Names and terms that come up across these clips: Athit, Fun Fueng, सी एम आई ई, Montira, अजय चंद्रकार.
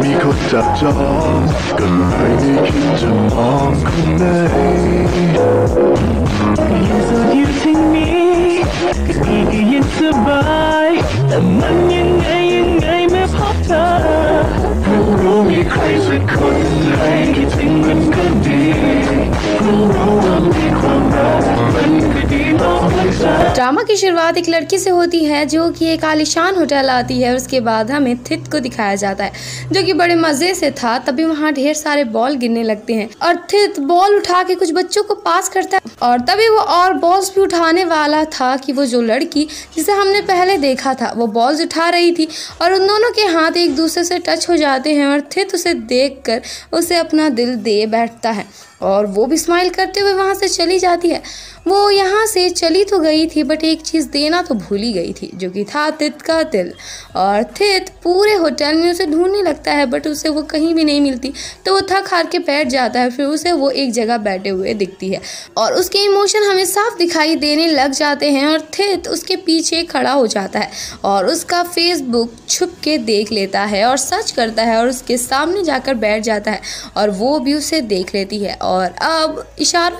미국 작전 끝나기 좀 엉큼해 Because you take me 이게 survive 난ยังไงไม่พบเธอรู้มีใครสักคนไหนคิดถึงมันก็ดีรู้ว่ามีความรักมันก็ดีต่อไปड्रामा की शुरुआत एक लड़की से होती है जो कि एक आलिशान होटल आती है और उसके बाद हमें थित को दिखाया जाता है जो कि बड़े मजे से था। तभी वहाँ ढेर सारे बॉल गिरने लगते हैं और थित बॉल उठा के कुछ बच्चों को पास करता है और तभी वो और बॉल्स भी उठाने वाला था कि वो जो लड़की जिसे हमने पहले देखा था वो बॉल्स उठा रही थी और उन दोनों के हाथ एक दूसरे से टच हो जाते हैं और थित उसे देख कर उसे अपना दिल दे बैठता है और वो भी स्माइल करते हुए वहाँ से चली जाती है। वो यहाँ से चली तो गई थी बट एक चीज़ देना तो भूली गई थी जो कि था थित का दिल और थित पूरे होटल में उसे ढूंढने लगता है बट उसे वो कहीं भी नहीं मिलती तो वो थक हार के बैठ जाता है। फिर उसे वो एक जगह बैठे हुए दिखती है और उसके इमोशन हमें साफ दिखाई देने लग जाते हैं और थित उसके पीछे खड़ा हो जाता है और उसका फेसबुक छुप के देख लेता है और सर्च करता है और उसके सामने जाकर बैठ जाता है और वो भी उसे देख लेती है और अब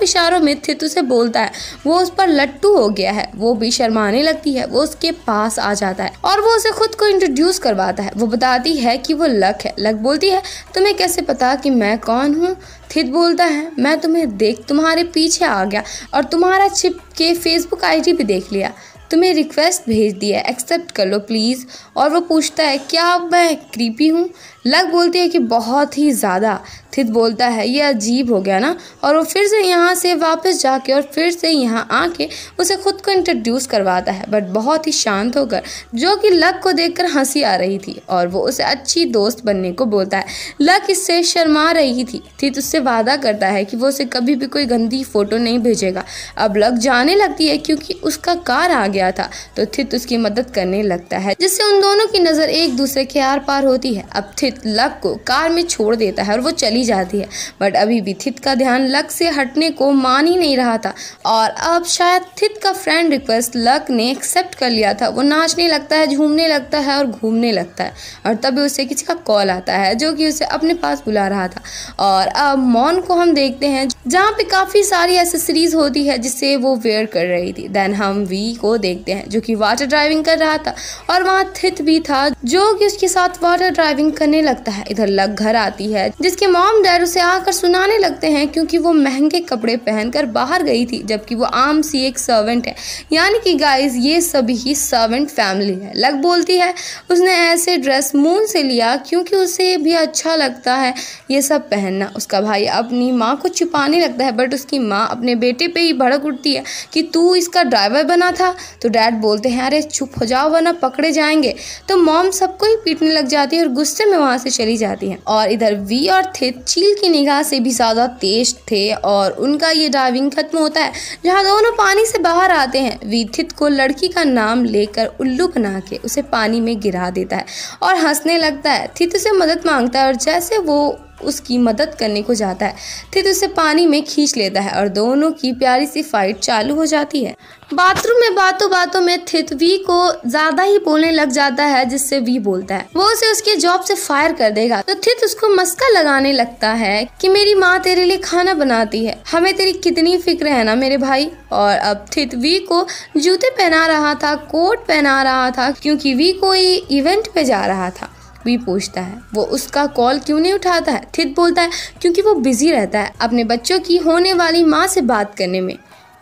इशारों में थित उसे बोलता है वो उस पर लट्टू हो गया है। वो भी शर्माने लगती है, वो उसके पास आ जाता है और वो उसे खुद को इंट्रोड्यूस करवाता है। वो बताती है कि वो लक है। लक बोलती है तुम्हें कैसे पता कि मैं कौन हूँ। थित बोलता है मैं तुम्हें देख तुम्हारे पीछे आ गया और तुम्हारा छिप के फेसबुक आईडी भी देख लिया, तुम्हें रिक्वेस्ट भेज दिया, एक्सेप्ट कर लो प्लीज़। और वो पूछता है क्या मैं क्रीपी हूँ। लक बोलती है कि बहुत ही ज़्यादा। थित बोलता है ये अजीब हो गया ना। और वो फिर से यहाँ से वापस जाके और फिर से यहाँ आके उसे खुद को इंट्रोड्यूस करवाता है बट बहुत ही शांत होकर, जो कि लक को देखकर हंसी आ रही थी और वो उसे अच्छी दोस्त बनने को बोलता है। लक इससे शर्मा रही थी। थित उससे वादा करता है कि वो उसे कभी भी कोई गंदी फ़ोटो नहीं भेजेगा। अब लक जाने लगती है क्योंकि उसका कार आ गया था तो थित उसकी मदद करने लगता है जिससे उन दोनों की नज़र एक दूसरे के आर पार होती है। अब थित लक को कार में छोड़ देता है और वो चली जाती है बट अभी भी थित का ध्यान लक से हटने को मान ही नहीं रहा था और अब शायद थित का फ्रेंड रिक्वेस्ट लक ने एक्सेप्ट कर लिया था। वो नाचने लगता है, झूमने लगता है और घूमने लगता है और तभी उसे किसी का कॉल आता है जो कि उसे अपने पास बुला रहा था। और अब मॉन को हम देखते हैं जहाँ पे काफ़ी सारी एसेसरीज होती है जिसे वो वेयर कर रही थी। देन हम वी को देखते हैं जो कि वाटर ड्राइविंग कर रहा था और वहाँ थित भी था जो कि उसके साथ वाटर ड्राइविंग करने लगता है। इधर लक घर आती है जिसके मॉम डैड उसे आकर सुनाने लगते हैं क्योंकि वो महंगे कपड़े पहनकर बाहर गई थी जबकि वो आम सी एक सर्वेंट है। यानी कि गाइज ये सभी ही सर्वेंट फैमिली है। लक बोलती है उसने ऐसे ड्रेस मून से लिया क्योंकि उसे भी अच्छा लगता है ये सब पहनना। उसका भाई अपनी माँ को छुपाने लगता है बट उसकी माँ अपने बेटे पे ही भड़क उठती है कि तू इसका ड्राइवर बना था। तो डैड बोलते हैं अरे चुप हो जाओ वरना पकड़े जाएंगे। तो मॉम सबको ही पीटने लग जाती है और गुस्से में वहाँ से चली जाती है। और इधर वी और थित चील की निगाह से भी ज़्यादा तेज थे और उनका ये ड्राइविंग खत्म होता है जहाँ दोनों पानी से बाहर आते हैं। वी थित को लड़की का नाम लेकर उल्लू बना के उसे पानी में गिरा देता है और हंसने लगता है। थित उसे मदद मांगता है और जैसे वो उसकी मदद करने को जाता है थित उसे पानी में खींच लेता है और दोनों की प्यारी सी फाइट चालू हो जाती है। बाथरूम में बातों में थित वी को ज्यादा ही बोलने लग जाता है जिससे वी बोलता है वो उसे उसके जॉब से फायर कर देगा। तो थित उसको मस्का लगाने लगता है कि मेरी माँ तेरे लिए खाना बनाती है, हमें तेरी कितनी फिक्र है ना मेरे भाई। और अब थित वी को जूते पहना रहा था, कोट पहना रहा था क्योंकि वी कोई इवेंट पे जा रहा था। वी पूछता है वो उसका कॉल क्यों नहीं उठाता है। थित बोलता है क्योंकि वो बिजी रहता है अपने बच्चों की होने वाली माँ से बात करने में।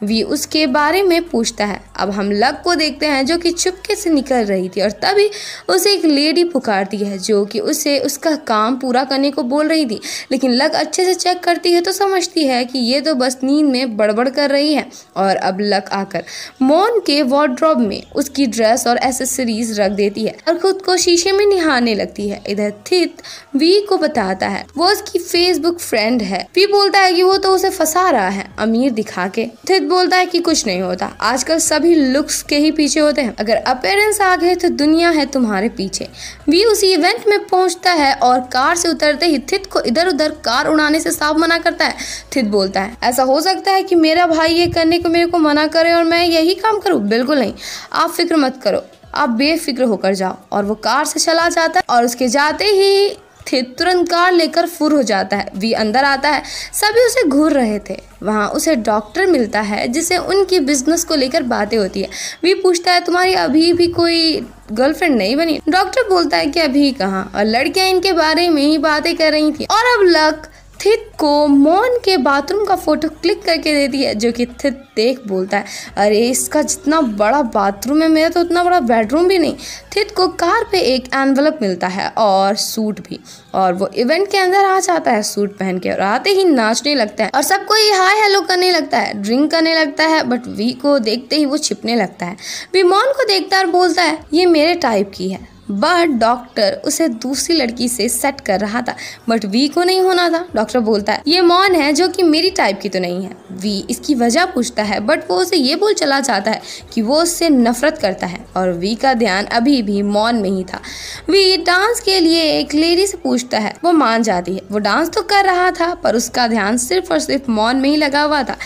वी उसके बारे में पूछता है। अब हम लक को देखते हैं जो कि चुपके से निकल रही थी और तभी उसे एक लेडी पुकारती है जो कि उसे उसका काम पूरा करने को बोल रही थी। लेकिन लक अच्छे से चेक करती है तो समझती है कि ये तो बस नींद में बड़बड़ कर रही है। और अब लक आकर मॉन के वार्डरोब में उसकी ड्रेस और एसेसरीज रख देती है और खुद को शीशे में निहारने लगती है। इधर थित वी को बताता है वो उसकी फेसबुक फ्रेंड है। वी बोलता है कि वो तो उसे फंसा रहा है अमीर दिखा के। थित बोलता है कि कुछ नहीं होता, आजकल सभी लुक्स के ही पीछे होते हैं, अगर अपीयरेंस आ गए तो दुनिया है तुम्हारे पीछे। वी उसी इवेंट में पहुंचता है और कार से उतरते ही थित को इधर उधर कार उड़ाने से साफ मना करता है। थित बोलता है ऐसा हो सकता है कि मेरा भाई ये करने को मेरे को मना करे और मैं यही काम करूँ। बिल्कुल नहीं, आप फिक्र मत करो, आप बेफिक्र होकर जाओ। और वो कार से चला जाता है और उसके जाते ही थित तुरंत कार लेकर फुर हो जाता है। वी अंदर आता है, सभी उसे घूर रहे थे। वहाँ उसे डॉक्टर मिलता है जिसे उनकी बिजनेस को लेकर बातें होती है। वी पूछता है, तुम्हारी अभी भी कोई गर्लफ्रेंड नहीं बनी? डॉक्टर बोलता है कि अभी कहाँ, और लड़कियाँ इनके बारे में ही बातें कर रही थी। और अब लक थित को मौन के बाथरूम का फोटो क्लिक करके देती है, जो कि थित देख बोलता है, अरे इसका जितना बड़ा बाथरूम है मेरा तो उतना बड़ा बेडरूम भी नहीं। थित को कार पे एक एनवलप मिलता है और सूट भी, और वो इवेंट के अंदर आ जाता है सूट पहन के, और आते ही नाचने लगता है और सबको ये हाय हेलो करने लगता है, ड्रिंक करने लगता है। बट वी को देखते ही वो छिपने लगता है। वी मौन को देखता है और बोलता है, ये मेरे टाइप की है। बट डॉक्टर उसे दूसरी लड़की से सेट कर रहा था, बट वी को नहीं होना था। डॉक्टर बोलता है, ये मौन है जो कि मेरी टाइप की तो नहीं है। वी इसकी वजह पूछता है, बट वो उसे ये बोल चला जाता है कि वो उससे नफरत करता है। और वी का ध्यान अभी भी मौन में ही था। वी डांस के लिए एक लेडी से पूछता है, वो मान जाती है। वो डांस तो कर रहा था पर उसका ध्यान सिर्फ और सिर्फ मौन में ही लगा हुआ था।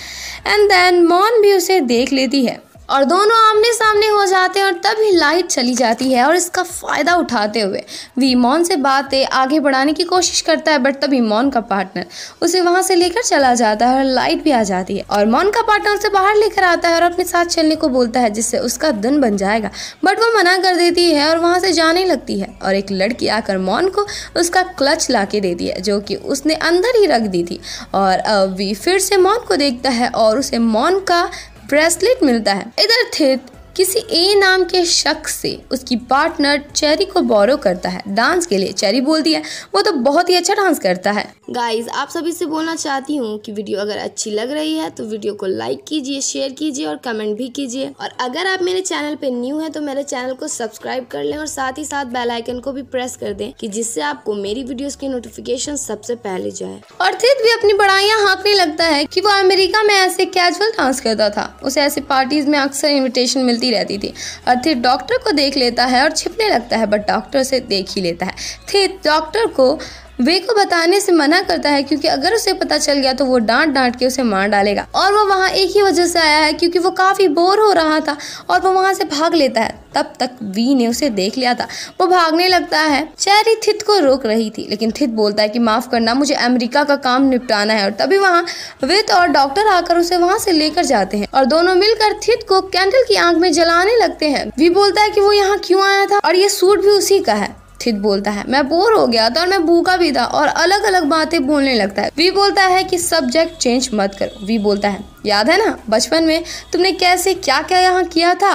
एंड देन मौन भी उसे देख लेती है और दोनों आमने सामने हो जाते हैं, और तभी लाइट चली जाती है। और इसका फ़ायदा उठाते हुए वी मौन से बातें आगे बढ़ाने की कोशिश करता है, बट तभी मौन का पार्टनर उसे वहां से लेकर चला जाता है और लाइट भी आ जाती है। और मौन का पार्टनर उसे बाहर लेकर आता है और अपने साथ चलने को बोलता है, जिससे उसका दिन बन जाएगा। बट वो मना कर देती है और वहाँ से जाने लगती है। और एक लड़की आकर मौन को उसका क्लच ला के देती है, जो कि उसने अंदर ही रख दी थी। और अब वी फिर से मौन को देखता है और उसे मौन का ब्रेसलेट मिलता है। इधर थित किसी ए नाम के शख्स से उसकी पार्टनर चेरी को बोरो करता है डांस के लिए। चेरी बोलती है, वो तो बहुत ही अच्छा डांस करता है। गाइज, आप सभी से बोलना चाहती हूँ कि वीडियो अगर अच्छी लग रही है तो वीडियो को लाइक कीजिए, शेयर कीजिए और कमेंट भी कीजिए। और अगर आप मेरे चैनल पे न्यू हैं तो मेरे चैनल को सब्सक्राइब कर लें और साथ ही साथ बेल आइकन को भी प्रेस कर दें कि जिससे आपको मेरी वीडियोस की नोटिफिकेशन सबसे पहले जाए। और थित भी अपनी बड़ाइयाँ हाँकने लगता है कि वो अमेरिका में ऐसे कैजुअल डांस करता था, उसे ऐसे पार्टीज में अक्सर इन्विटेशन मिलती रहती थी। और थित डॉक्टर को देख लेता है और छिपने लगता है, बट डॉक्टर उसे देख ही लेता है। थित डॉक्टर को वे को बताने से मना करता है, क्योंकि अगर उसे पता चल गया तो वो डांट के उसे मार डालेगा। और वो वहाँ एक ही वजह से आया है, क्योंकि वो काफ़ी बोर हो रहा था और वो वहाँ से भाग लेता है। तब तक वी ने उसे देख लिया था, वो भागने लगता है। चेरी थित को रोक रही थी, लेकिन थित बोलता है कि माफ़ करना, मुझे अमेरिका का काम निपटाना है। और तभी वहाँ विथ और डॉक्टर आकर उसे वहाँ से लेकर जाते हैं और दोनों मिलकर थित को कैंडल की आंख में जलाने लगते हैं। वी बोलता है कि वो यहाँ क्यों आया था और ये सूट भी उसी का है। थित बोलता है, मैं बोर हो गया था और मैं भूखा भी था, और अलग अलग बातें बोलने लगता है। वी बोलता है कि सब्जेक्ट चेंज मत करो। वी बोलता है, याद है ना बचपन में तुमने कैसे क्या क्या यहाँ किया था,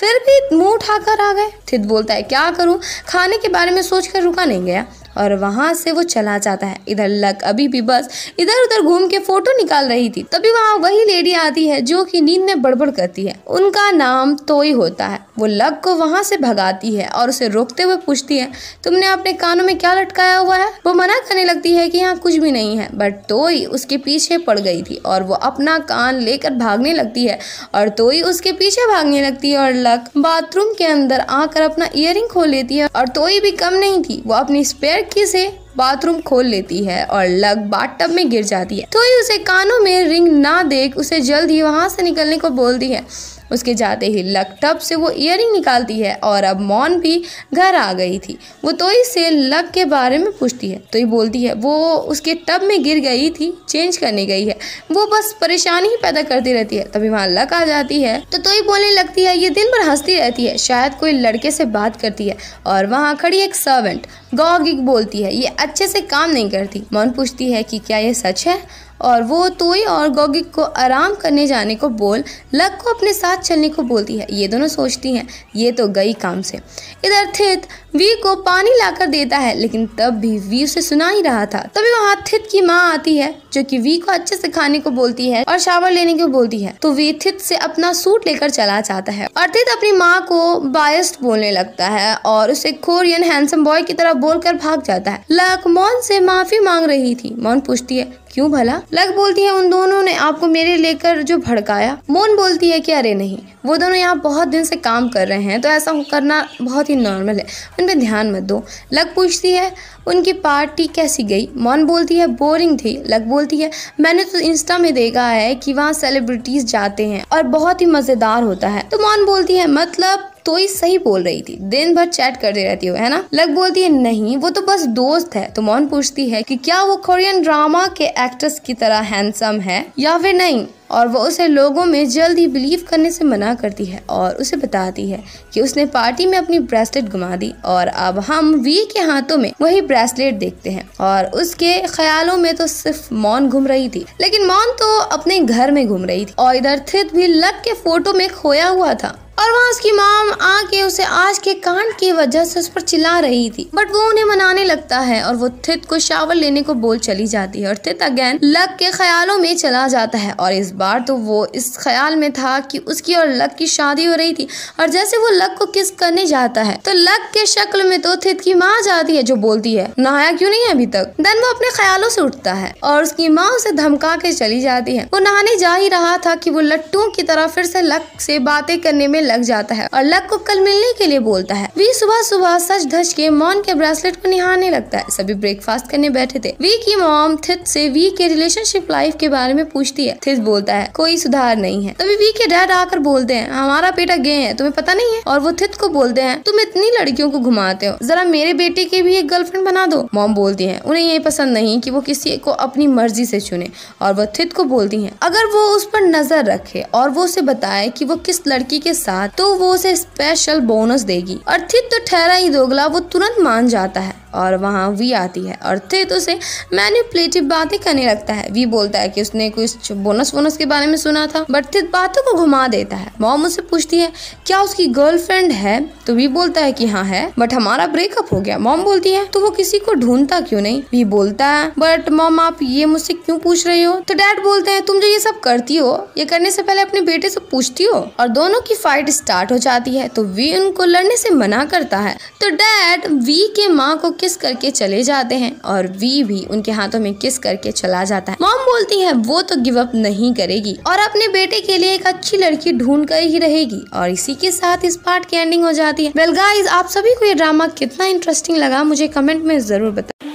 फिर भी मुंह उठाकर आ गए। थित बोलता है, क्या करूँ, खाने के बारे में सोचकर रुका नहीं गया। और वहाँ से वो चला जाता है। इधर लक अभी भी बस इधर उधर घूम के फोटो निकाल रही थी, तभी वहाँ वही लेडी आती है जो कि नींद में बड़बड़ करती है। उनका नाम तोई होता है। वो लक को वहाँ से भगाती है और उसे रोकते हुए पूछती है, तुमने अपने कानों में क्या लटकाया हुआ है? वो मना करने लगती है कि यहाँ कुछ भी नहीं है, बट तोई उसके पीछे पड़ गई थी और वो अपना कान लेकर भागने लगती है। और तोई उसके पीछे भागने लगती है और लक बाथरूम के अंदर आकर अपना ईयरिंग खोल लेती है। और तोई भी कम नहीं थी, वो अपनी स्पेयर किसे बाथरूम खोल लेती है और लक बाथटब में गिर जाती है। तो ही उसे कानों में रिंग ना देख उसे जल्द ही वहां से निकलने को बोलती है। उसके जाते ही लक टब से वो ईयरिंग निकालती है। और अब मौन भी घर आ गई थी। वो तोई से लक के बारे में पूछती है। तोई बोलती है, वो उसके टब में गिर गई थी, चेंज करने गई है, वो बस परेशानी ही पैदा करती रहती है। तभी वहाँ लक आ जाती है तो तोई बोलने लगती है, ये दिन भर हंसती रहती है, शायद कोई लड़के से बात करती है। और वहाँ खड़ी एक सर्वेंट गॉगिक बोलती है, ये अच्छे से काम नहीं करती। मौन पूछती है कि क्या ये सच है, और वो तोई और गॉगिक को आराम करने जाने को बोल लक को अपने साथ चलने को बोलती है। ये दोनों सोचती हैं ये तो गई काम से। इधर थित वी को पानी लाकर देता है, लेकिन तब भी वी उसे सुना ही रहा था। तभी वहाँ थित की माँ आती है जो कि वी को अच्छे से खाने को बोलती है और शावर लेने को बोलती है। तो वी थित से अपना सूट लेकर चला जाता है और थित अपनी माँ को बायस्ट बोलने लगता है और उसे कोरियन हैंडसम बॉय की तरह बोलकर भाग जाता है। लक मौन से माफी मांग रही थी। मौन पूछती है, क्यों भला? लक बोलती है, उन दोनों ने आपको मेरे लेकर जो भड़काया। मौन बोलती है कि अरे नहीं, वो दोनों यहाँ बहुत दिन से काम कर रहे हैं तो ऐसा करना बहुत ही नॉर्मल है, उन पे ध्यान मत दो। लक पूछती है, उनकी पार्टी कैसी गई? मौन बोलती है, बोरिंग थी। लक बोलती है, मैंने तो इंस्टा में देखा है कि वहाँ सेलिब्रिटीज जाते हैं और बहुत ही मज़ेदार होता है। तो मौन बोलती है, मतलब तो ये सही बोल रही थी, दिन भर चैट करती रहती हो, है ना। लक बोलती है नहीं वो तो बस दोस्त है। तो मॉन पूछती है कि क्या वो कोरियन ड्रामा के एक्ट्रेस की तरह हैंडसम है या फिर नहीं, और वो उसे लोगों में जल्द ही बिलीव करने से मना करती है और उसे बताती है कि उसने पार्टी में अपनी ब्रेसलेट गुमा दी और अब हम वी के हाथों में वही ब्रेसलेट देखते हैं। और उसके ख्यालों में तो सिर्फ मॉन घूम रही थी, लेकिन मॉन तो अपने घर में घूम रही थी और इधर थित भी लक के फोटो में खोया हुआ था। और वहाँ उसकी माम आके उसे आज के कांड की वजह से उस पर चिल्ला रही थी, बट वो उन्हें मनाने लगता है और वो थित को शावर लेने को बोल चली जाती है। और थित अगेन लक के ख्यालों में चला जाता है और इस बार तो वो इस ख्याल में था कि उसकी और लक की शादी हो रही थी। और जैसे वो लक को किस करने जाता है तो लक के शक्ल में तो थित की माँ जाती है जो बोलती है नहाया क्यों नहीं है अभी तक। देन वो अपने ख्यालों से उठता है और उसकी माँ उसे धमका के चली जाती है। वो नहाने जा ही रहा था कि वो लट्टू की तरह फिर से लक से बातें करने में लग जाता है और लक को कल मिलने के लिए बोलता है। वी सुबह सुबह सच धज के मॉन के ब्रेसलेट को निहारने लगता है। सभी ब्रेकफास्ट करने बैठे थे। वी की मॉम थित से वी के रिलेशनशिप लाइफ के बारे में पूछती है। थित बोलता है कोई सुधार नहीं है। तभी वी के डैड आकर बोलते हैं हमारा बेटा गे है तुम्हें पता नहीं है। और वो थित को बोलते हैं तुम इतनी लड़कियों को घुमाते हो, जरा मेरे बेटे की भी एक गर्लफ्रेंड बना दो। मॉम बोलती है उन्हें ये पसंद नहीं की वो किसी को अपनी मर्जी से चुने। और वो थित को बोलती है अगर वो उस पर नजर रखे और वो उसे बताए की वो किस लड़की के तो वो उसे स्पेशल बोनस देगी। और थित तो ठहरा ही दोगला, वो तुरंत मान जाता है। और वहाँ वी आती है और थित उसे मैनिपुलेटिव बातें करने लगता है। वी बोलता है कि उसने कुछ बोनस के बारे में सुना था, बट थित बातों को घुमा देता है। मॉम उससे पूछती है क्या उसकी गर्लफ्रेंड है, तो वी बोलता है कि हाँ है बट हमारा ब्रेकअप हो गया। मॉम बोलती है तो वो किसी को ढूंढता क्यों नहीं। वी बोलता है बट मॉम आप ये मुझसे क्यों पूछ रही हो। तो डैड बोलते हैं तुम जो ये सब करती हो ये करने से पहले अपने बेटे से पूछती हो। और दोनों की फाइट स्टार्ट हो जाती है तो वी उनको लड़ने से मना करता है। तो डैड वी के माँ को किस करके चले जाते हैं और वी भी उनके हाथों में किस करके चला जाता है। मॉम बोलती है वो तो गिव अप नहीं करेगी और अपने बेटे के लिए एक अच्छी लड़की ढूंढ कर ही रहेगी। और इसी के साथ इस पार्ट की एंडिंग हो जाती है। वेल गाइस, आप सभी को ये ड्रामा कितना इंटरेस्टिंग लगा मुझे कमेंट में जरूर बताएं।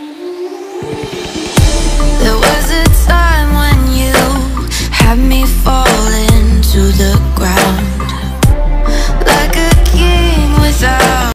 There was a time when you had me falling to the ground.